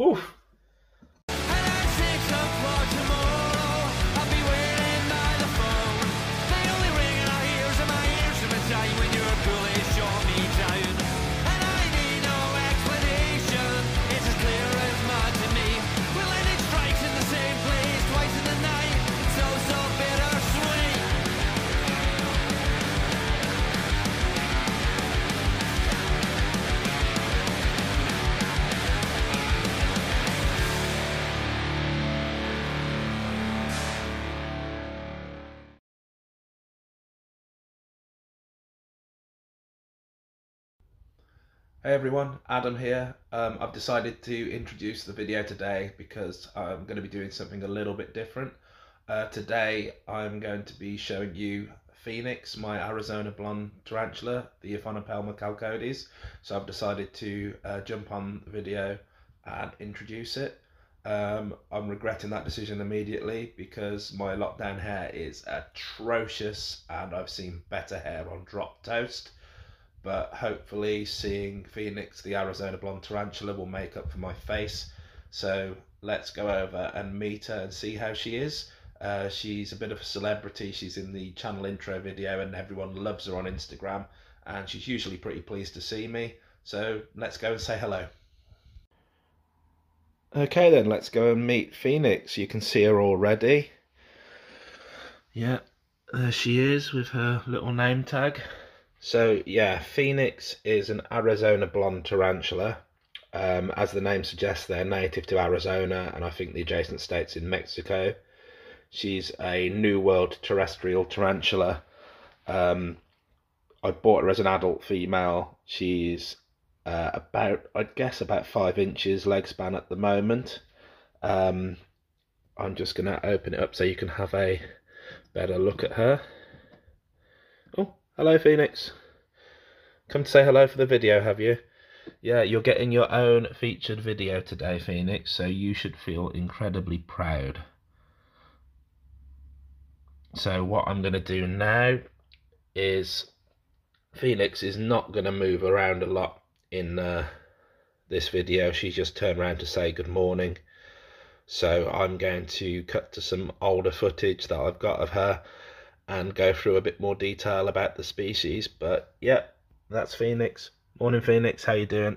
Whew. Hey everyone, Adam here. I've decided to introduce the video today because I'm going to be doing something a little bit different. Today I'm going to be showing you Phoenix, my Arizona blonde tarantula, the Aphonopelma chalcodes. So I've decided to jump on the video and introduce it. I'm regretting that decision immediately because my lockdown hair is atrocious and I've seen better hair on drop toast. But hopefully seeing Phoenix, the Arizona blonde tarantula, will make up for my face. So let's go over and meet her and see how she is. She's a bit of a celebrity. She's in the channel intro video and everyone loves her on Instagram. And she's usually pretty pleased to see me. So let's go and say hello. Okay then, let's go and meet Phoenix. You can see her already. Yeah, there she is with her little name tag. So yeah, Phoenix is an Arizona blonde tarantula. As the name suggests, they're native to Arizona and I think the adjacent states in Mexico. She's a New World terrestrial tarantula. I bought her as an adult female. She's about 5 inches leg span at the moment. I'm just gonna open it up so you can have a better look at her. Oh. Hello Phoenix, come to say hello for the video, have you? Yeah, you're getting your own featured video today, Phoenix, so you should feel incredibly proud. So what I'm going to do now is, Phoenix is not going to move around a lot in this video. She just turned around to say good morning. So I'm going to cut to some older footage that I've got of her and go through a bit more detail about the species. But yeah, that's Phoenix. Morning Phoenix, how you doing?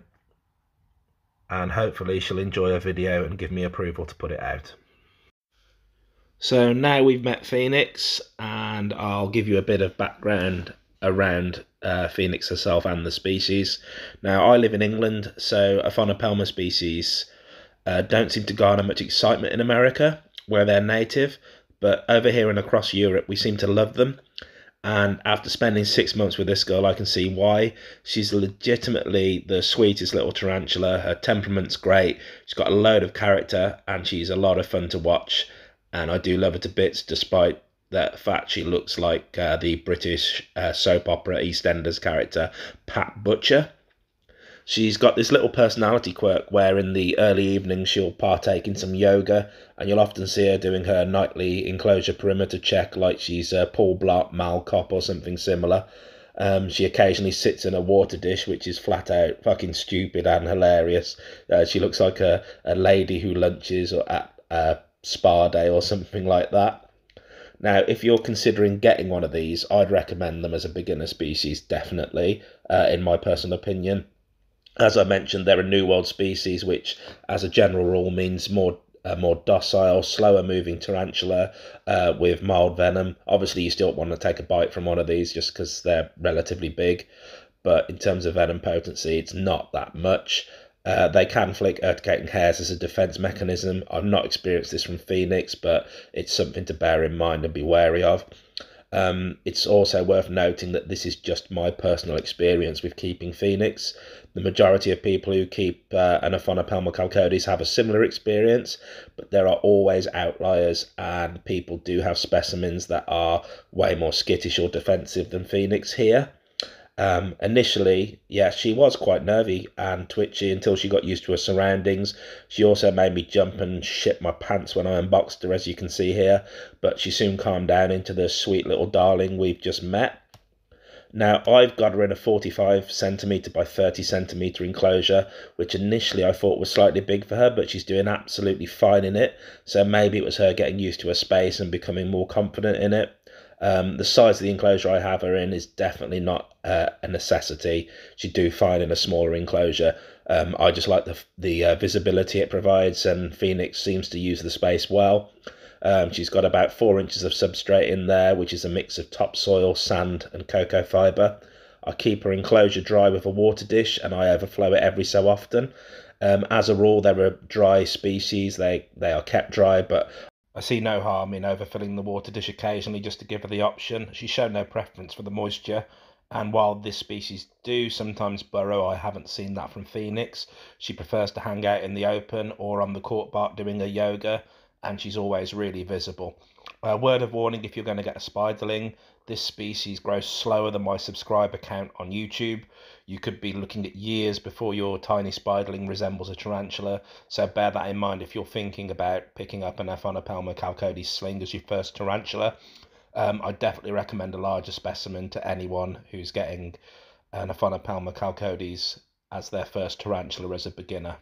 And hopefully she'll enjoy her video and give me approval to put it out. So now we've met Phoenix and I'll give you a bit of background around Phoenix herself and the species. Now I live in England, so Aphonopelma species don't seem to garner much excitement in America where they're native. But over here and across Europe, we seem to love them. And after spending 6 months with this girl, I can see why. She's legitimately the sweetest little tarantula. Her temperament's great. She's got a load of character and she's a lot of fun to watch. And I do love her to bits, despite the fact she looks like the British soap opera EastEnders character, Pat Butcher. She's got this little personality quirk where in the early evening she'll partake in some yoga and you'll often see her doing her nightly enclosure perimeter check like she's Paul Blart Mall Cop or something similar. She occasionally sits in a water dish, which is flat out fucking stupid and hilarious. She looks like a lady who lunches or at a spa day or something like that. Now, if you're considering getting one of these, I'd recommend them as a beginner species, definitely, in my personal opinion. As I mentioned, they're a New World species, which as a general rule means more docile, slower moving tarantula with mild venom. Obviously, you still want to take a bite from one of these just because they're relatively big. But in terms of venom potency, it's not that much. They can flick urticating hairs as a defense mechanism. I've not experienced this from Phoenix, but it's something to bear in mind and be wary of. It's also worth noting that this is just my personal experience with keeping Phoenix. The majority of people who keep an Aphonopelma chalcodes have a similar experience, but there are always outliers and people do have specimens that are way more skittish or defensive than Phoenix here. Initially, yeah, she was quite nervy and twitchy until she got used to her surroundings. She also made me jump and shit my pants when I unboxed her, as you can see here, but she soon calmed down into the sweet little darling we've just met. Now, I've got her in a 45 centimetre by 30 centimetre enclosure, which initially I thought was slightly big for her, but she's doing absolutely fine in it. So maybe it was her getting used to her space and becoming more confident in it. The size of the enclosure I have her in is definitely not a necessity. She'd do fine in a smaller enclosure. I just like the visibility it provides, and Phoenix seems to use the space well. She's got about 4 inches of substrate in there, which is a mix of topsoil, sand and cocoa fibre. I keep her enclosure dry with a water dish, and I overflow it every so often. As a rule, they're a dry species. They are kept dry, but I see no harm in overfilling the water dish occasionally just to give her the option. She's shown no preference for the moisture. And while this species do sometimes burrow, I haven't seen that from Phoenix. She prefers to hang out in the open or on the court bark doing her yoga, and she's always really visible. A word of warning, if you're going to get a spiderling, this species grows slower than my subscriber count on YouTube. You could be looking at years before your tiny spiderling resembles a tarantula, so bear that in mind if you're thinking about picking up an Aphonopelma chalcodes sling as your first tarantula. I definitely recommend a larger specimen to anyone who's getting an Aphonopelma chalcodes as their first tarantula as a beginner.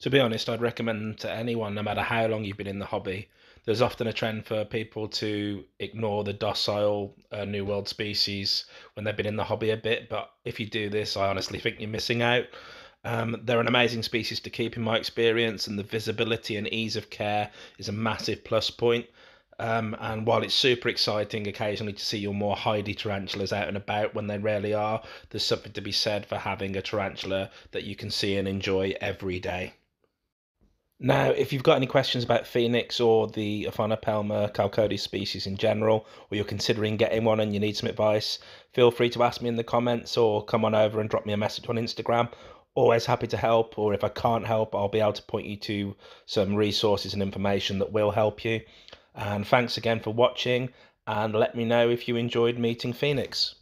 To be honest, I'd recommend them to anyone, no matter how long you've been in the hobby. There's often a trend for people to ignore the docile New World species when they've been in the hobby a bit, but if you do this, I honestly think you're missing out. They're an amazing species to keep in my experience, and the visibility and ease of care is a massive plus point. And while it's super exciting occasionally to see your more hidey tarantulas out and about when they rarely are, there's something to be said for having a tarantula that you can see and enjoy every day. Now, if you've got any questions about Phoenix or the Aphonopelma chalcodes species in general, or you're considering getting one and you need some advice, feel free to ask me in the comments or come on over and drop me a message on Instagram. Always happy to help, or if I can't help, I'll be able to point you to some resources and information that will help you. And thanks again for watching, and let me know if you enjoyed meeting Phoenix.